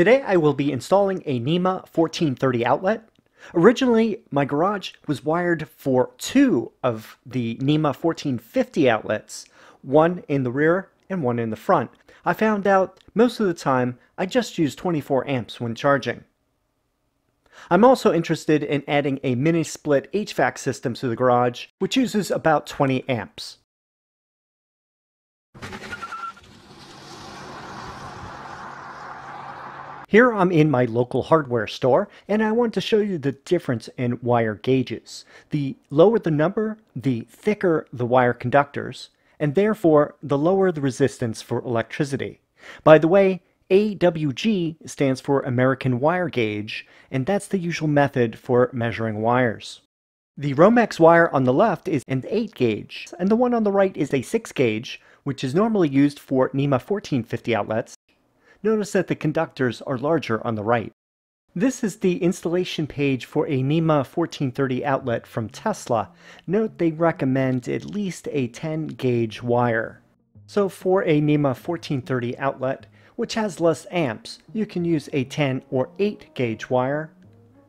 Today I will be installing a NEMA 14-30 outlet. Originally, my garage was wired for two of the NEMA 14-50 outlets, one in the rear and one in the front. I found out most of the time I just use 24 amps when charging. I'm also interested in adding a mini split HVAC system to the garage, which uses about 20 amps. Here I'm in my local hardware store, and I want to show you the difference in wire gauges. The lower the number, the thicker the wire conductors, and therefore the lower the resistance for electricity. By the way, AWG stands for American Wire Gauge, and that's the usual method for measuring wires. The Romex wire on the left is an 8 gauge, and the one on the right is a 6 gauge, which is normally used for NEMA 14-50 outlets. Notice that the conductors are larger on the right. This is the installation page for a NEMA 14-30 outlet from Tesla. Note they recommend at least a 10 gauge wire. So for a NEMA 14-30 outlet, which has less amps, you can use a 10 or 8 gauge wire,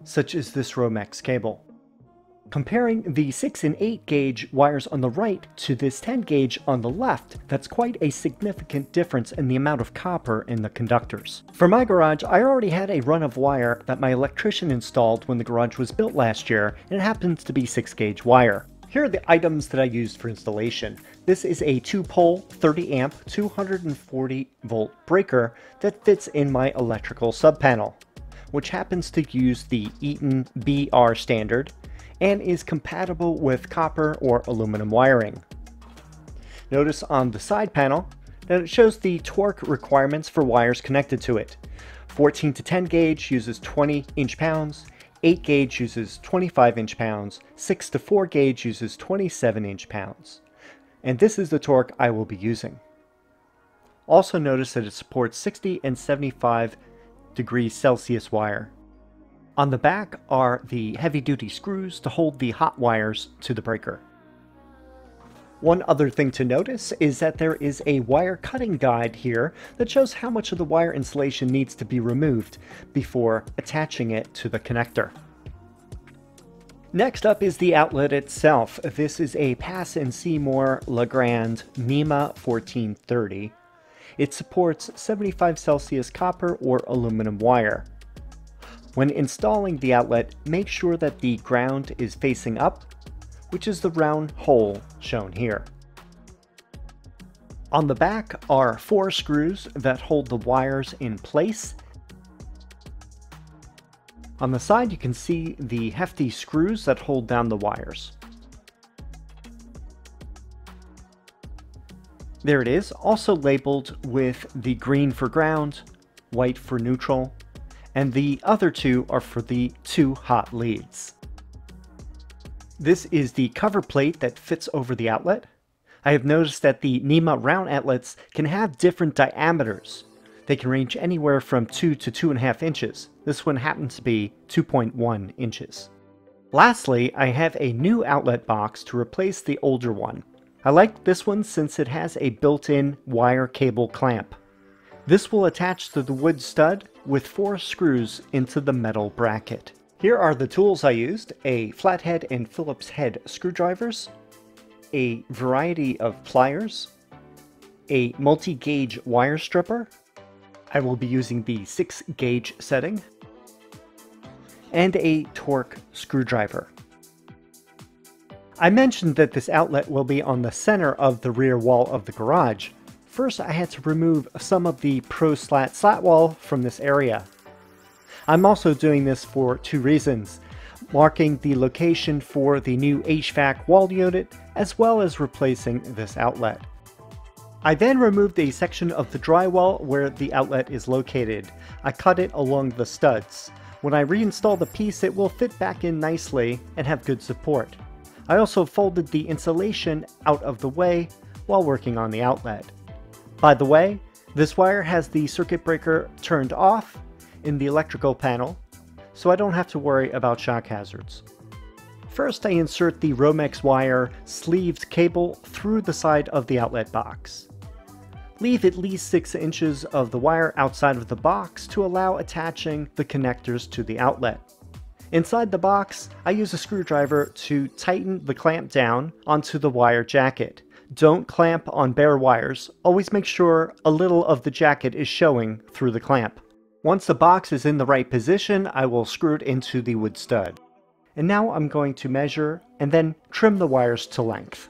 such as this Romex cable. Comparing the 6 and 8 gauge wires on the right to this 10 gauge on the left, that's quite a significant difference in the amount of copper in the conductors. For my garage, I already had a run of wire that my electrician installed when the garage was built last year, and it happens to be 6 gauge wire. Here are the items that I used for installation. This is a 2-pole, 30 amp, 240 volt breaker that fits in my electrical subpanel, which happens to use the Eaton BR standard, and is compatible with copper or aluminum wiring. Notice on the side panel that it shows the torque requirements for wires connected to it. 14 to 10 gauge uses 20 inch-pounds, 8 gauge uses 25 inch-pounds, 6 to 4 gauge uses 27 inch-pounds. And this is the torque I will be using. Also notice that it supports 60 and 75 degrees Celsius wire. On the back are the heavy-duty screws to hold the hot wires to the breaker. One other thing to notice is that there is a wire cutting guide here that shows how much of the wire insulation needs to be removed before attaching it to the connector. Next up is the outlet itself. This is a Pass & Seymour Legrand NEMA 14-30. It supports 75 Celsius copper or aluminum wire. When installing the outlet, make sure that the ground is facing up, which is the round hole shown here. On the back are 4 screws that hold the wires in place. On the side, you can see the hefty screws that hold down the wires. There it is, also labeled with the green for ground, white for neutral, and the other two are for the 2 hot leads. This is the cover plate that fits over the outlet. I have noticed that the NEMA round outlets can have different diameters. They can range anywhere from 2 to 2.5 inches. This one happens to be 2.1 inches. Lastly, I have a new outlet box to replace the older one. I like this one since it has a built-in wire cable clamp. This will attach to the wood stud with 4 screws into the metal bracket. Here are the tools I used: a flathead and Phillips head screwdrivers, a variety of pliers, a multi-gauge wire stripper. I will be using the 6 gauge setting, and a torque screwdriver. I mentioned that this outlet will be on the center of the rear wall of the garage. First, I had to remove some of the Pro slat wall from this area. I'm also doing this for 2 reasons: marking the location for the new HVAC wall unit, as well as replacing this outlet. I then removed a section of the drywall where the outlet is located. I cut it along the studs. When I reinstall the piece, it will fit back in nicely and have good support. I also folded the insulation out of the way while working on the outlet. By the way, this wire has the circuit breaker turned off in the electrical panel, so I don't have to worry about shock hazards. First, I insert the Romex wire sleeved cable through the side of the outlet box. Leave at least 6 inches of the wire outside of the box to allow attaching the connectors to the outlet. Inside the box, I use a screwdriver to tighten the clamp down onto the wire jacket. Don't clamp on bare wires. Always make sure a little of the jacket is showing through the clamp. Once the box is in the right position, I will screw it into the wood stud. And now I'm going to measure and then trim the wires to length.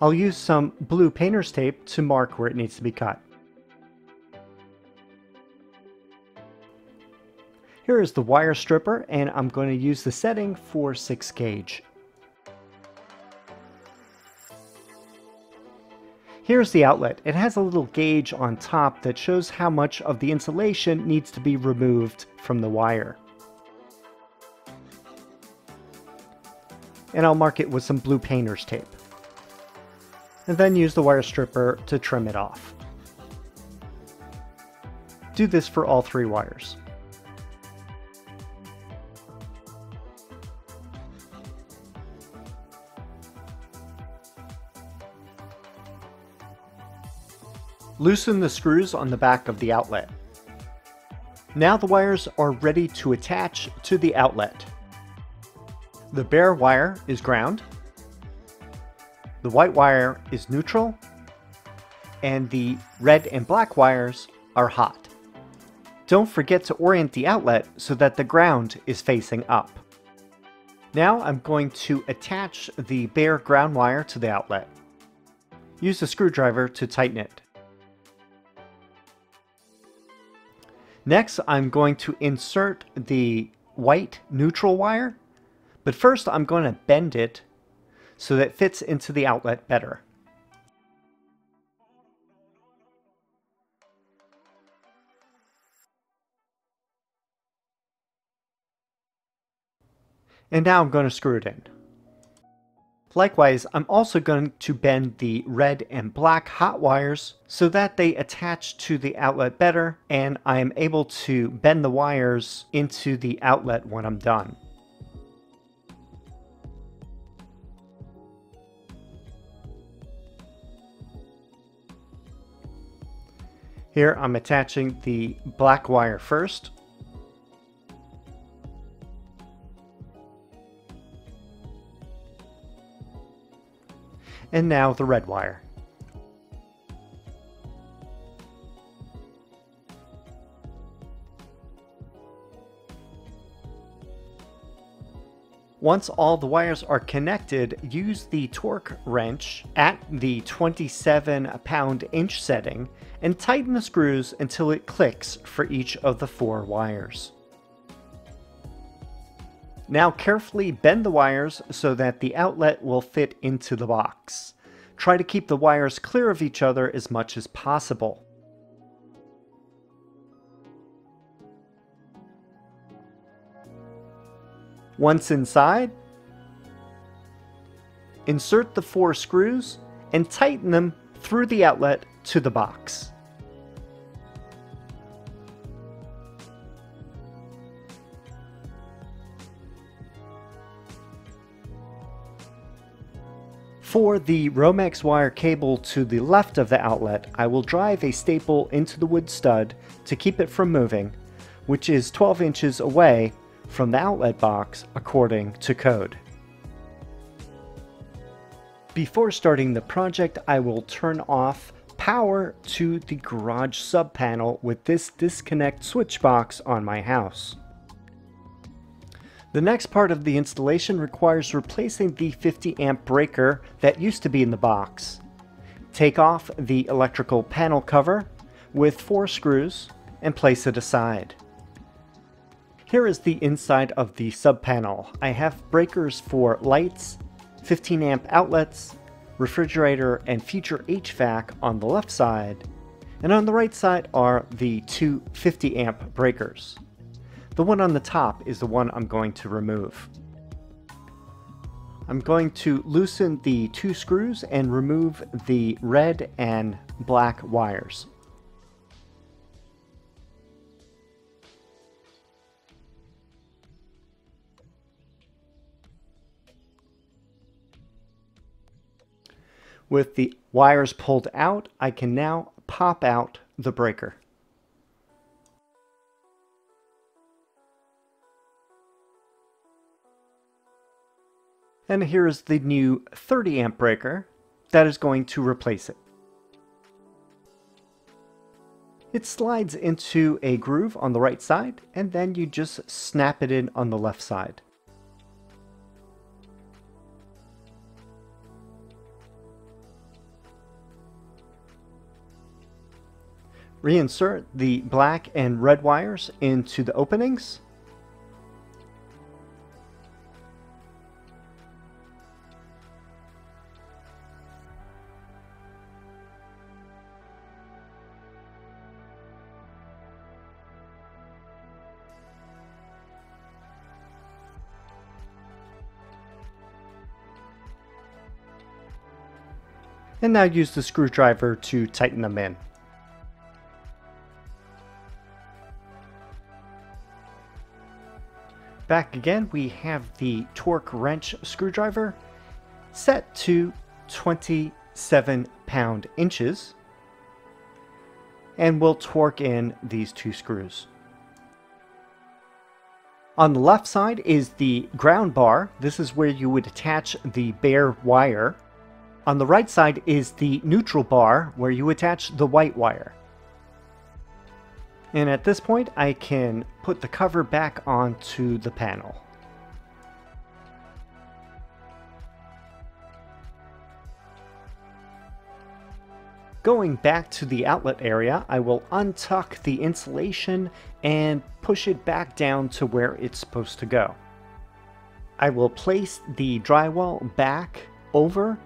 I'll use some blue painter's tape to mark where it needs to be cut. Here is the wire stripper, and I'm going to use the setting for 6 gauge. Here's the outlet. It has a little gauge on top that shows how much of the insulation needs to be removed from the wire. And I'll mark it with some blue painter's tape. And then use the wire stripper to trim it off. Do this for all 3 wires. Loosen the screws on the back of the outlet. Now the wires are ready to attach to the outlet. The bare wire is ground. The white wire is neutral, and the red and black wires are hot. Don't forget to orient the outlet so that the ground is facing up. Now I'm going to attach the bare ground wire to the outlet. Use a screwdriver to tighten it. Next, I'm going to insert the white neutral wire, but first I'm going to bend it so that it fits into the outlet better. And now I'm going to screw it in. Likewise, I'm also going to bend the red and black hot wires so that they attach to the outlet better, and I am able to bend the wires into the outlet when I'm done. Here I'm attaching the black wire first. And now the red wire. Once all the wires are connected, use the torque wrench at the 27 pound-inch setting and tighten the screws until it clicks for each of the 4 wires. Now carefully bend the wires so that the outlet will fit into the box. Try to keep the wires clear of each other as much as possible. Once inside, insert the 4 screws and tighten them through the outlet to the box. For the Romex wire cable to the left of the outlet, I will drive a staple into the wood stud to keep it from moving, which is 12 inches away from the outlet box according to code. Before starting the project, I will turn off power to the garage sub panel with this disconnect switch box on my house. The next part of the installation requires replacing the 50-amp breaker that used to be in the box. Take off the electrical panel cover with 4 screws and place it aside. Here is the inside of the subpanel. I have breakers for lights, 15-amp outlets, refrigerator, and future HVAC on the left side, and on the right side are the 2 50-amp breakers. The one on the top is the one I'm going to remove. I'm going to loosen the 2 screws and remove the red and black wires. With the wires pulled out, I can now pop out the breaker. And here is the new 30 amp breaker that is going to replace it. It slides into a groove on the right side, and then you just snap it in on the left side. Reinsert the black and red wires into the openings. And now use the screwdriver to tighten them in. Back again, we have the torque wrench screwdriver set to 27 pound-inches, and we'll torque in these two screws. On the left side is the ground bar. This is where you would attach the bare wire. On the right side is the neutral bar where you attach the white wire. And at this point, I can put the cover back onto the panel. Going back to the outlet area, I will untuck the insulation and push it back down to where it's supposed to go. I will place the drywall back over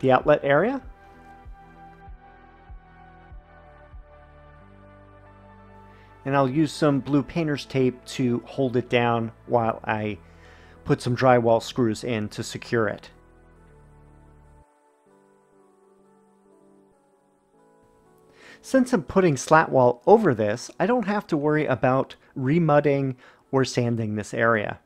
the outlet area, and I'll use some blue painter's tape to hold it down while I put some drywall screws in to secure it. Since I'm putting slat wall over this, I don't have to worry about remudding or sanding this area.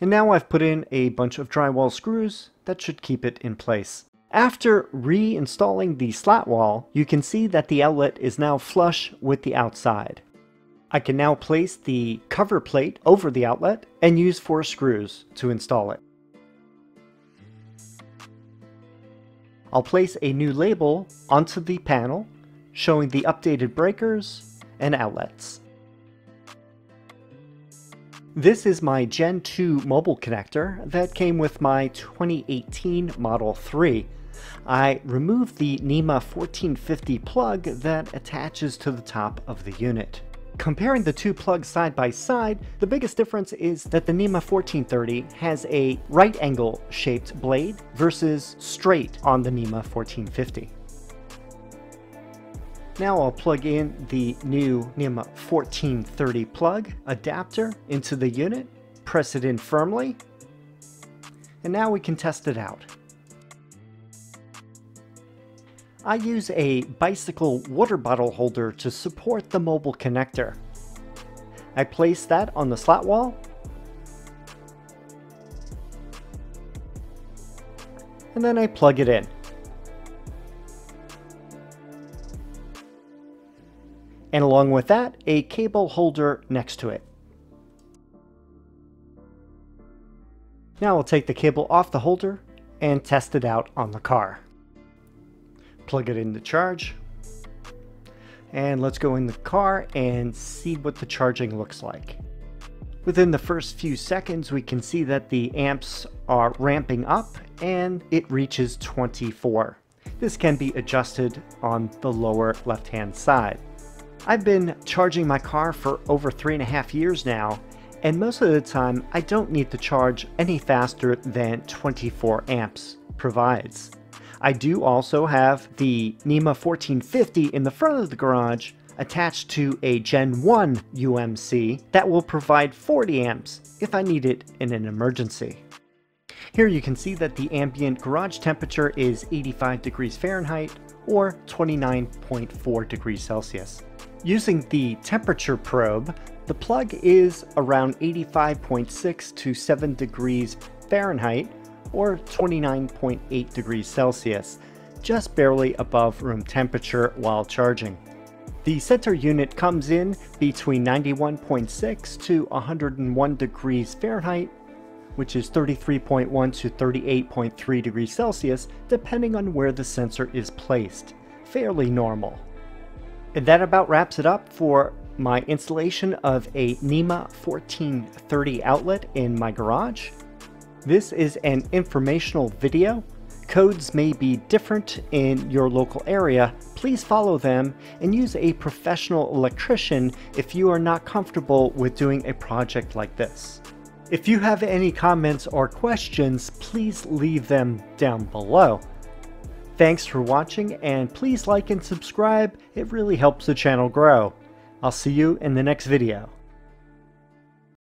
And now I've put in a bunch of drywall screws that should keep it in place. After reinstalling the slat wall, you can see that the outlet is now flush with the outside. I can now place the cover plate over the outlet and use 4 screws to install it. I'll place a new label onto the panel showing the updated breakers and outlets. This is my Gen 2 mobile connector that came with my 2018 Model 3. I removed the NEMA 14-50 plug that attaches to the top of the unit. Comparing the two plugs side by side, the biggest difference is that the NEMA 14-30 has a right angle shaped blade versus straight on the NEMA 14-50. Now I'll plug in the new NEMA 14-30 plug adapter into the unit, press it in firmly, and now we can test it out. I use a bicycle water bottle holder to support the mobile connector. I place that on the slat wall, and then I plug it in. And along with that, a cable holder next to it. Now I'll take the cable off the holder and test it out on the car. Plug it into charge. And let's go in the car and see what the charging looks like. Within the first few seconds, we can see that the amps are ramping up and it reaches 24. This can be adjusted on the lower left-hand side. I've been charging my car for over 3.5 years now, and most of the time I don't need to charge any faster than 24 amps provides. I do also have the NEMA 1450 in the front of the garage attached to a Gen 1 UMC that will provide 40 amps if I need it in an emergency. Here you can see that the ambient garage temperature is 85 degrees Fahrenheit or 29.4 degrees Celsius. Using the temperature probe, the plug is around 85.6 to 7 degrees Fahrenheit or 29.8 degrees Celsius, just barely above room temperature while charging. The center unit comes in between 91.6 to 101 degrees Fahrenheit, which is 33.1 to 38.3 degrees Celsius, depending on where the sensor is placed. Fairly normal. And that about wraps it up for my installation of a NEMA 14-30 outlet in my garage. This is an informational video. Codes may be different in your local area. Please follow them and use a professional electrician if you are not comfortable with doing a project like this. If you have any comments or questions, please leave them down below. Thanks for watching, and please like and subscribe. It really helps the channel grow. I'll see you in the next video.